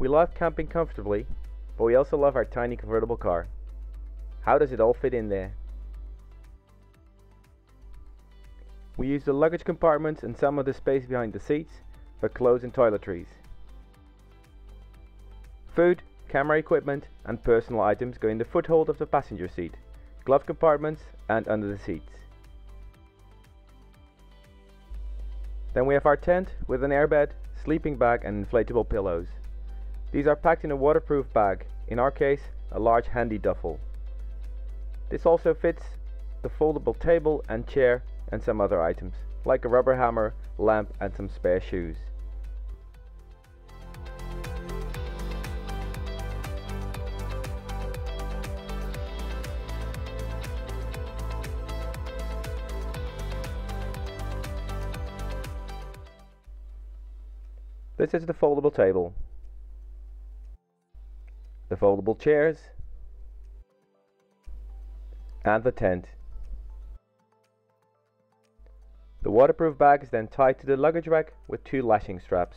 We love camping comfortably, but we also love our tiny convertible car. How does it all fit in there? We use the luggage compartments and some of the space behind the seats for clothes and toiletries. Food, camera equipment and personal items go in the foothold of the passenger seat, glove compartments and under the seats. Then we have our tent with an airbed, sleeping bag and inflatable pillows. These are packed in a waterproof bag, in our case a large Handiduffel. This also fits the foldable table and chair and some other items, like a rubber hammer, lamp and some spare shoes. This is the foldable table, the foldable chairs and the tent. The waterproof bag is then tied to the luggage rack with two lashing straps.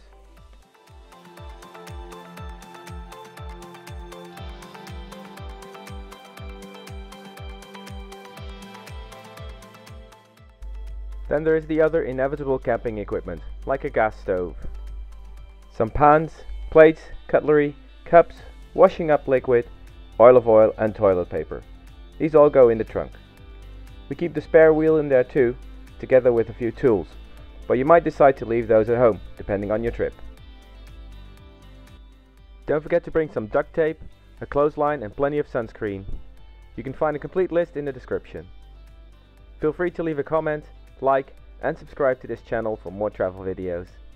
Then there is the other inevitable camping equipment, like a gas stove. Some pans, plates, cutlery, cups, washing up liquid, olive oil and toilet paper. These all go in the trunk. We keep the spare wheel in there too, together with a few tools, but you might decide to leave those at home, depending on your trip. Don't forget to bring some duct tape, a clothesline and plenty of sunscreen. You can find a complete list in the description. Feel free to leave a comment, like and subscribe to this channel for more travel videos.